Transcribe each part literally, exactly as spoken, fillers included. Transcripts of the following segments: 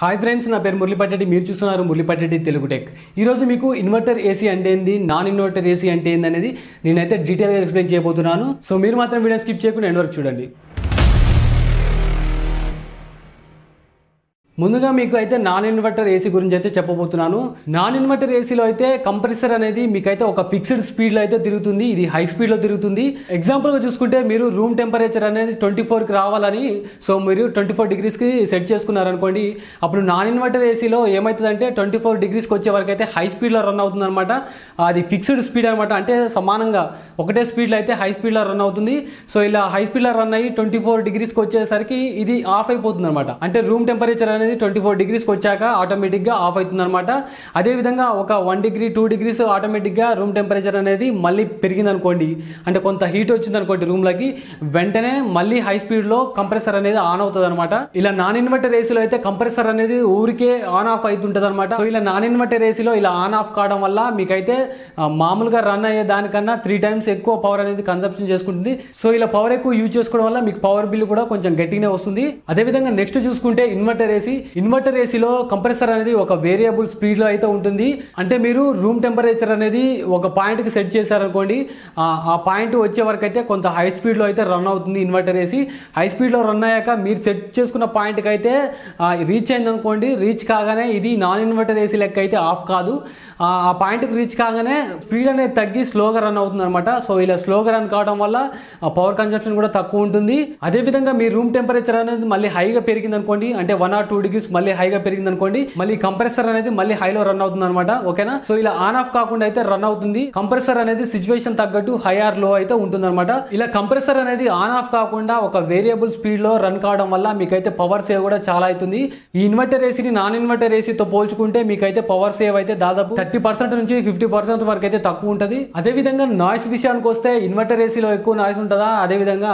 Hi friends ना पेर मुरलीपट्टेटी मीरू चूस्तुन्नारू मुरलीपट्टेटी Telugu tech ई रोजु मीकु इन्वर्टर एसी अंटे एंदी नॉन इन्वर्टर एसी अंटे एंदी अनेदी नेनैते डीटेल गा एक्सप्लेन चेयबोतुन्नानु सो मीरू मात्रम वीडियो स्किप चेयकुंडा एंड वरकु चूडंडी। ముందుగా మీకు అయితే నాన్ ఇన్వర్టర్ ఏసీ గురించి అయితే చెప్పబోతున్నాను। నాన్ ఇన్వర్టర్ ఏసీలో అయితే కంప్రెసర్ అనేది మీకు అయితే ఒక ఫిక్స్డ్ స్పీడ్ లో అయితే తిరుగుతుంది, ఇది హై స్పీడ్ లో తిరుగుతుంది। ఎగ్జాంపుల్ గా చూసుకుంటే మీరు రూమ్ టెంపరేచర్ అనేది ట్వంటీ ఫోర్ కి రావాలని సో మీరు ట్వంటీ ఫోర్ డిగ్రీస్ కి సెట్ చేసుకున్నారు అనుకోండి, అప్పుడు నాన్ ఇన్వర్టర్ ఏసీలో ఏమవుతదంటే ట్వంటీ ఫోర్ డిగ్రీస్ కి వచ్చే వరకు అయితే హై స్పీడ్ లో రన్ అవుతుందన్నమాట। అది ఫిక్స్డ్ స్పీడ్ అన్నమాట, అంటే సమానంగా ఒకటే స్పీడ్ లో అయితే హై స్పీడ్ లో రన్ అవుతుంది। సో ఇలా హై స్పీడ్ లో రన్ అయ్యి ట్వంటీ ఫోర్ డిగ్రీస్ కి వచ్చేసరికి ఇది ఆఫ్ అయిపోతుందన్నమాట, అంటే రూమ్ టెంపరేచర్ అనేది ట్వంటీ ఫోర్ డిగ్రీస్ కి వచ్చాక ఆటోమేటిక్ గా ఆఫ్ అవుతుందన్నమాట। అదే విధంగా ఒక one degree two degrees automatic గా రూమ్ టెంపరేచర్ అనేది మళ్ళీ పెరిగింది అనుకోండి, అంటే కొంత హీట్ వచ్చింది అనుకోండి రూమ్ లోకి, వెంటనే మళ్ళీ హై స్పీడ్ లో కంప్రెసర్ అనేది ఆన్ అవుతుందన్నమాట। ఇలా నాన్ ఇన్వర్టర్ ఏసీలో అయితే కంప్రెసర్ అనేది ఊరికే ఆన్ ఆఫ్ అవుతుంటదన్నమాట। సో ఇలా నాన్ ఇన్వర్టర్ ఏసీలో ఇలా ఆన్ ఆఫ్ కావడం వల్ల మీకైతే మామూలుగా రన్ అయ్యే దానికన్నా త్రీ టైమ్స్ ఎక్కువ పవర్ అనేది కన్సంప్షన్ చేసుకుంటుంది। సో ఇలా పవర్ ఎక్కువ యూజ్ చేసుకోవడం వల్ల మీకు పవర్ బిల్ కూడా కొంచెం గట్టిగానే వస్తుంది। అదే విధంగా నెక్స్ట్ చూసుకుంటే ఇన్వర్టర్ ఏసీ ఇన్వర్టర్ ఏసీలో కంప్రెసర్ అనేది ఒక వేరియబుల్ స్పీడ్ లో అయితే ఉంటుంది, అంటే మీరు రూమ్ టెంపరేచర్ అనేది ఒక పాయింట్ కి సెట్ చేశారనుకోండి, ఆ పాయింట్ వచ్చే వరకు అయితే కొంత హై స్పీడ్ లో అయితే రన్ అవుతుంది ఇన్వర్టర్ ఏసీ। హై స్పీడ్ లో రన్ అయ్యాక మీరు సెట్ చేసుకున్న పాయింట్ కి అయితే రీచ్ అయింది అనుకోండి, రీచ్ కాగానే ఇది నాన్ ఇన్వర్టర్ ఏసీ లెక్క అయితే ఆఫ్ కాదు, ఆ పాయింట్ కి రీచ్ కాగానే స్పీడ్ అనేది తగ్గి స్లోగా రన్ అవుతుంది అనమాట। సో ఇలా స్లోగా రన్ కావడం వల్ల పవర్ కన్సంప్షన్ కూడా తక్కువ ఉంటుంది। అదేవిధంగా మీ రూమ్ టెంపరేచర్ అనేది మళ్ళీ హైగా పెరిగింది అనుకోండి, అంటే వన్ ఆర్ టూ డిగ్రీస్ మళ్ళీ హైగా పెరిగింది అనుకోండి, మళ్ళీ కంప్రెసర్ అనేది మళ్ళీ హైలో రన్ అవుతుంది అనమాట, ఓకేనా। సో ఇలా ఆన్ ఆఫ్ కాకుండా అయితే రన్ అవుతుంది, కంప్రెసర్ అనేది సిచ్యువేషన్ తగ్గట్టు హై ఆర్ లో అయితే ఉంటుంది అనమాట। ఇలా కంప్రెసర్ అనేది ఆన్ ఆఫ్ కాకుండా ఒక వేరియబుల్ స్పీడ్ లో రన్ కావడం వల్ల మీకైతే పవర్ సేవ్ కూడా చాలా అవుతుంది। ఈ ఇన్వర్టర్ ఏసీని నాన్ ఇన్వర్టర్ ఏసీతో పోల్చుకుంటే మీకైతే పవర్ సేవ్ అయితే దాదాపు థర్టీ పర్సెంట్ నుంచి ఫిఫ్టీ పర్సెంట్ వరకు అయితే తక్కువ ఉంటుంది। అదేవిధంగా నాయిస్ విషయానికి వస్తే ఇన్వర్టర్ ఏసీలో ఎక్కువ నాయిస్ ఉంటుందా, అదేవిధంగా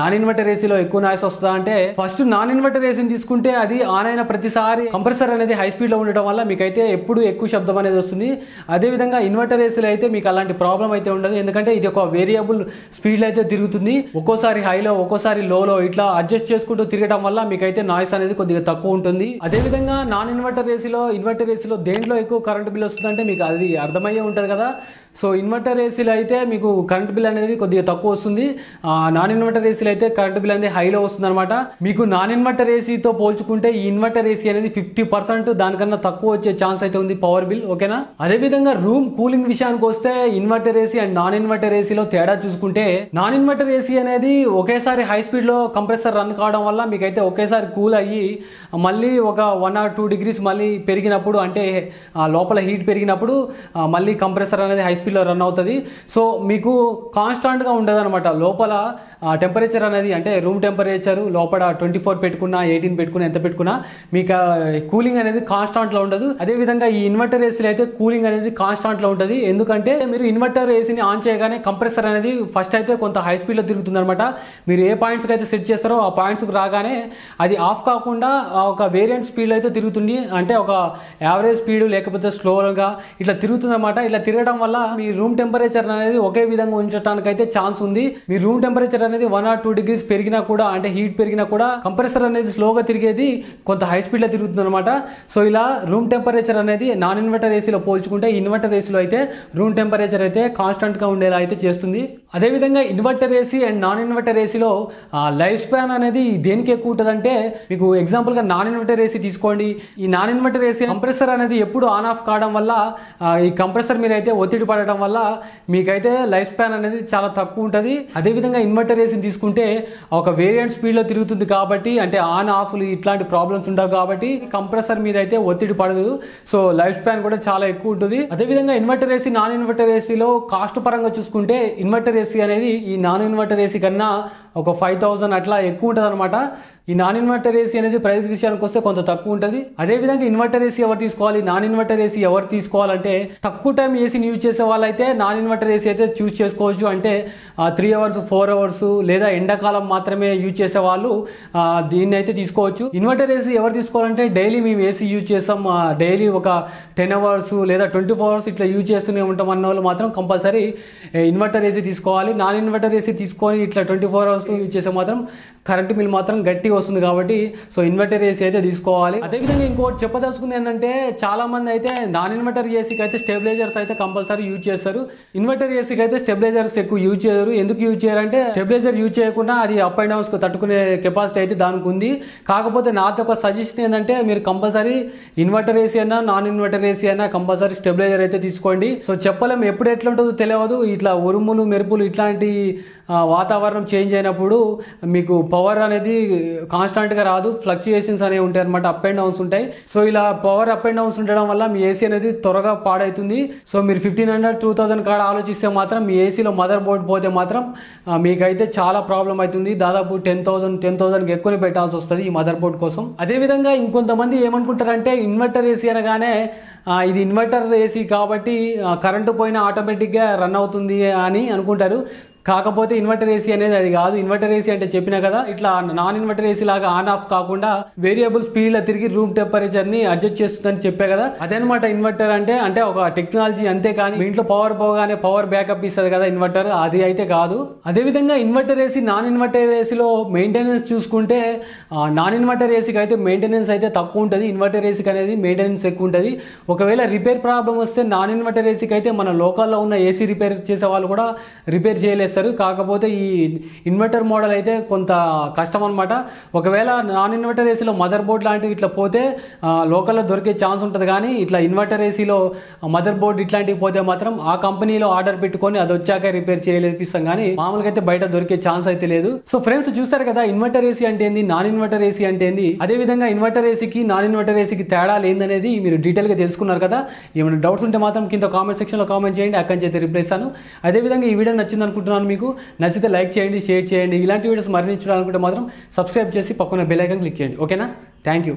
నాన్ ఇన్వర్టర్ ఏసీలో ఎక్కువ నాయిస్ వస్తుందా అంటే, ఫస్ట్ నాన్ ఇన్వర్టర్ ఏసీని తీసుకుంటే అది ఆన్ అయిన ప్రతిసారి కంప్రెసర్ అనేది హై స్పీడ్ లో ఉండటం వల్ల మీకైతే ఎప్పుడు ఎక్కువ శబ్దం అనేది వస్తుంది। అదేవిధంగా ఇన్వర్టర్ ఏసీలో అయితే మీకు అలాంటి ప్రాబ్లం అయితే ఉండదు, ఎందుకంటే ఇది ఒక వేరియబుల్ స్పీడ్ లో అయితే తిరుగుతుంది, ఒక్కోసారి హైలో ఒక్కోసారి లోలో ఇట్లా అడ్జస్ట్ చేసుకుంటూ తిరగడం వల్ల మీకైతే నాయిస్ అనేది కొద్దిగా తక్కువ ఉంటుంది। అదేవిధంగా నాన్ ఇన్వర్టర్ ఏసీలో ఇన్వర్టర్ ఏసీలో దేంట్లో ఎక్కువ కరెంట్ బిల్ వస్తుంది అంటే మీకు అది అర్థమయ్యే ఉంటుంది కదా। సో ఇన్వర్టర్ ఏసీలో అయితే మీకు కరెంట్ బిల్ అనేది కొద్దిగా తక్కువ వస్తుంది, నాన్ ఇన్వర్టర్ ఏసీలో అయితే కరెంట్ బిల్ అనేది హైలో వస్తుంది అనమాట। మీకు నాన్ ఇన్వర్టర్ ఏసీతో పోల్చుకుంటే ఈ ఇన్వర్టర్ ఏసీ అనేది ఫిఫ్టీ పర్సెంట్ దానికన్నా తక్కువ వచ్చే ఛాన్స్ అయితే ఉంది పవర్ బిల్, ఓకేనా। అదేవిధంగా రూమ్ కూలింగ్ విషయానికి వస్తే inverter AC and non inverter ఏసీలో తేడా చూసుకుంటే, నాన్ ఇన్వర్టర్ ఏసీ అనేది ఒకేసారి హై స్పీడ్ లో కంప్రెసర్ రన్ కావడం వల్ల మీకైతే ఒకేసారి కూల్ అయ్యి మళ్ళీ ఒక వన్ ఆర్ టూ డిగ్రీస్ మళ్ళీ పెరిగినప్పుడు, అంటే లోపల హీట్ పెరిగినప్పుడు మళ్ళీ కంప్రెసర్ అనేది హై స్పీడ్ లో రన్ అవుతుంది। సో మీకు కాన్స్టాంట్ గా ఉండదు అనమాట, లోపల టెంపరేచర్ అనేది అంటే రూమ్ టెంపరేచర్ లోపల ట్వంటీ ఫోర్ పెట్టుకున్నా ఎయిటీన్ పెట్టుకున్నా ఎంత పెట్టుకున్నా మీకు కూలింగ్ అనేది కాన్స్టాంట్ లో ఉండదు। అదేవిధంగా ఈ ఇన్వర్టర్ ఏసీలో అయితే కూలింగ్ అనేది కాన్స్టాంట్ లో ఉంటుంది, ఎందుకంటే మీరు ఇన్వర్టర్ ఏసీని ఆన్ చేయగానే కంప్రెసర్ అనేది ఫస్ట్ అయితే కొంత హై స్పీడ్ లో తిరుగుతుంది అనమాట, మీరు ఏ పాయింట్స్ కి అయితే సెట్ చేస్తారో ఆ పాయింట్స్ కి రాగానే అది ఆఫ్ కాకుండా ఒక వేరియంట్ స్పీడ్ లో అయితే తిరుగుతుంది, అంటే ఒక యావరేజ్ స్పీడ్ లేకపోతే స్లోగా ఇట్లా తిరుగుతుంది అనమాట। ఇలా తిరగడం వల్ల మీ రూమ్ టెంపరేచర్ అనేది ఒకే విధంగా ఉంచడానికి అయితే ఛాన్స్ ఉంది। మీ రూమ్ టెంపరేచర్ అనేది వన్ ఆర్ టూ డిగ్రీస్ పెరిగినా కూడా, అంటే హీట్ పెరిగినా కూడా కంప్రెసర్ అనేది స్లోగా తిరిగేది కొంత హై స్పీడ్ లో తిరుగుతుంది అనమాట। సో ఇలా రూమ్ టెంపరేచర్ అనేది నాన్ ఇన్వర్టర్ ఏసీలో పోల్చుకుంటే ఇన్వర్టర్ ఏసీలో అయితే రూమ్ టెంపరేచర్ అయితే కాన్స్టెంట్ గా ఉండేలా అయితే చేస్తుంది। అదేవిధంగా inverter AC and non inverter ఏసీలో లైఫ్ స్పాన్ అనేది దేనికి ఎక్కువ ఉంటుంది అంటే, మీకు ఎగ్జాంపుల్ గా నాన్ ఇన్వర్టర్ ఏసీ తీసుకోండి, ఈ నాన్ ఇన్వర్టర్ ఏసీ కంప్రెసర్ అనేది ఎప్పుడు ఆన్ ఆఫ్ కావడం వల్ల ఈ కంప్రెసర్ మీద అయితే ఒత్తిడి పడడం వల్ల మీకైతే లైఫ్ స్పాన్ అనేది చాలా తక్కువ ఉంటుంది। అదేవిధంగా ఇన్వర్టర్ ఏసీని తీసుకుంటే ఒక వేరియంట్ స్పీడ్ లో తిరుగుతుంది కాబట్టి, అంటే ఆన్ ఆఫ్ ఇట్లాంటి ప్రాబ్లమ్స్ ఉండవు కాబట్టి కంప్రెసర్ మీద అయితే ఒత్తిడి పడదు, సో లైఫ్ స్పాన్ కూడా చాలా ఎక్కువ ఉంటుంది। అదేవిధంగా ఇన్వర్టర్ ఏసీ నాన్ ఇన్వర్టర్ ఏసీలో కాస్ట్ పరంగా చూసుకుంటే ఇన్వర్టర్ ఏసీ అనేది ఈ నాన్ ఇన్వర్టర్ ఏసీ కన్నా ఒక ఫైవ్ థౌసండ్ అట్లా ఎక్కువ ఉంటుంది అనమాట। ఈ నాన్ ఇన్వర్టర్ ఏసీ అనేది ప్రైస్ విషయానికి వస్తే కొంత తక్కువ ఉంటుంది। అదేవిధంగా ఇన్వర్టర్ ఏసీ ఎవరు తీసుకోవాలి, నాన్ ఇన్వర్టర్ ఏసీ ఎవరు తీసుకోవాలంటే, తక్కువ టైం ఏసీని యూజ్ చేసే వాళ్ళైతే నాన్ ఇన్వర్టర్ ఏసీ అయితే చూస్ చేసుకోవచ్చు, అంటే త్రీ అవర్స్ ఫోర్ అవర్స్ లేదా ఎండాకాలం మాత్రమే యూజ్ చేసే వాళ్ళు దీన్ని అయితే తీసుకోవచ్చు। ఇన్వర్టర్ ఏసీ ఎవరు తీసుకోవాలంటే, డైలీ మేము ఏసీ యూజ్ చేస్తాం, డైలీ ఒక టెన్ అవర్స్ లేదా ట్వంటీ ఫోర్ అవర్స్ ఇట్లా యూజ్ చేస్తూనే ఉంటాం అన్న వాళ్ళు మాత్రం కంపల్సరీ ఇన్వర్టర్ ఏసీ తీసుకోవాలి। నాన్ ఇన్వర్టర్ ఏసీ తీసుకొని ఇట్లా ట్వంటీ ఫోర్ అవర్స్ యూజ్ చేసే మాత్రం కరెంట్ బిల్ మాత్రం గట్టిగా వస్తుంది కాబట్టి సో ఇన్వర్టర్ ఏసీ అయితే తీసుకోవాలి. అదే విధంగా ఇంకొకటి చెప్పదలుచుకుంది ఏంటంటే చాలా మంది అయితే నాన్ ఇన్వర్టర్ ఏసీకి అయితే స్టెబిలైజర్స్ అయితే కంపల్సరీ యూజ్ చేస్తారు. ఇన్వర్టర్ ఏసీకి అయితే స్టెబిలైజర్స్ ఎక్కువ యూజ్ చేయరు. ఎందుకు యూజ్ చేయాలంటే స్టెబిలైజర్ యూజ్ చేయకుండా అది అప్ అండ్ డౌన్స్ తట్టుకునే కెపాసిటీ అయితే దానికి ఉంది. కాకపోతే నా యొక్క సజెషన్ ఏంటంటే మీరు కంపల్సరీ ఇన్వర్టర్ ఏసీ అయినా నాన్ ఇన్వర్టర్ ఏసీ అయినా కంపల్సరీ స్టెబిలైజర్ అయితే తీసుకోండి. సో చెప్పలేము ఎప్పుడు ఎట్లా ఉంటుందో తెలియదు. ఇట్లా ఉరుములు మెరుపులు ఇట్లాంటి వాతావరణం చేంజ్ అయినప్పుడు మీకు పవర్ అనేది కాన్స్టాంట్గా రాదు, ఫ్లక్చుయేషన్స్ అనేవి ఉంటాయి అనమాట, అప్ అండ్ డౌన్స్ ఉంటాయి. సో ఇలా పవర్ అప్ అండ్ డౌన్స్ ఉండడం వల్ల మీ ఏసీ అనేది త్వరగా పాడవుతుంది. సో మీరు ఫిఫ్టీన్ హండ్రెడ్ టూ థౌసండ్ కాడ ఆలోచిస్తే మాత్రం మీ ఏసీలో మదర్ బోర్డ్ పోతే మాత్రం మీకైతే చాలా ప్రాబ్లం అవుతుంది. దాదాపు టెన్ థౌసండ్ టెన్ థౌసండ్కి ఎక్కువనే పెట్టాల్సి వస్తుంది ఈ మదర్ బోర్డ్ కోసం. అదేవిధంగా ఇంకొంతమంది ఏమనుకుంటారంటే ఇన్వర్టర్ ఏసీ అనగానే ఇది ఇన్వర్టర్ ఏసీ కాబట్టి కరెంటు పోయినా ఆటోమేటిక్గా రన్ అవుతుంది అని అనుకుంటారు. కాకపోతే ఇన్వర్టర్ ఏసీ అనేది అది కాదు. ఇన్వర్టర్ ఏసీ అంటే చెప్పినా కదా ఇట్లా నాన్ ఇన్వర్టర్ ఏసీ లాగా ఆన్ ఆఫ్ కాకుండా వేరియబుల్ స్పీడ్ లో తిరిగి రూమ్ టెంపరేచర్ ని అడ్జస్ట్ చేస్తుందని చెప్పే కదా, అదనమాట ఇన్వర్టర్ అంటే. అంటే ఒక టెక్నాలజీ అంతే, కానీ ఇంట్లో పవర్ పోగానే పవర్ బ్యాకప్ ఇస్తుంది కదా ఇన్వర్టర్, అది అయితే కాదు. అదేవిధంగా ఇన్వర్టర్ ఏసీ నాన్ ఇన్వర్టర్ ఏసీలో మెయింటెనెన్స్ చూసుకుంటే నాన్ ఇన్వర్టర్ ఏసీకి అయితే మెయింటెనెన్స్ అయితే తక్కువ ఉంటుంది, ఇన్వర్టర్ ఏసీకి అనేది మెయింటెనెన్స్ ఎక్కువ ఉంటుంది. ఒకవేళ రిపేర్ ప్రాబ్లం వస్తే నాన్ ఇన్వర్టర్ ఏసీకి అయితే మన లోకల్లో ఉన్న ఏసీ రిపేర్ చేసే వాళ్ళు కూడా రిపేర్ చేయలేదు. కాకపోతే ఈ ఇన్వర్టర్ మోడల్ అయితే కొంత కష్టం అనమాట. ఒకవేళ నాన్ ఇన్వర్టర్ ఏసీలో మదర్ బోర్డ్ లాంటివి ఇట్లా పోతే లోకల్లో దొరికే ఛాన్స్ ఉంటుంది, కానీ ఇట్లా ఇన్వర్టర్ ఏసీలో మదర్ బోర్డ్ ఇట్లాంటివి పోతే మాత్రం ఆ కంపెనీలో ఆర్డర్ పెట్టుకొని అది వచ్చాక రిపేర్ చేయలేపిస్తాం, కానీ మామూలుగా అయితే బయట దొరికే ఛాన్స్ అయితే లేదు. సో ఫ్రెండ్స్ చూస్తారు కదా ఇన్వర్టర్ ఏసీ అంటే ఏంది, నాన్ ఇన్వర్టర్ ఏసీ అంటే ఏంది, అదేవిధంగా ఇన్వర్టర్ ఏసీకి నాన్ ఇన్వర్టర్ ఏసీకి తేడా లేదనేది మీరు డీటెయిల్గా తెలుసుకున్నారు కదా. ఏమైనా డౌట్స్ ఉంటే మాత్రం కింద కామెంట్ సెక్షన్లో కామెంట్ చేయండి, అక్కడి నుంచి అయితే రిప్లై ఇస్తాను. అదేవిధంగా ఈ వీడియో నచ్చింది అనుకుంటున్నాను, మీకు నచ్చితే లైక్ చేయండి, షేర్ చేయండి. ఇలాంటి వీడియోస్ మరిన్ని చూడాలనుకుంటే మాత్రం సబ్స్క్రైబ్ చేసి పక్కన బెల్ ఐకాన్ క్లిక్ చేయండి. ఓకేనా, థ్యాంక్ యూ.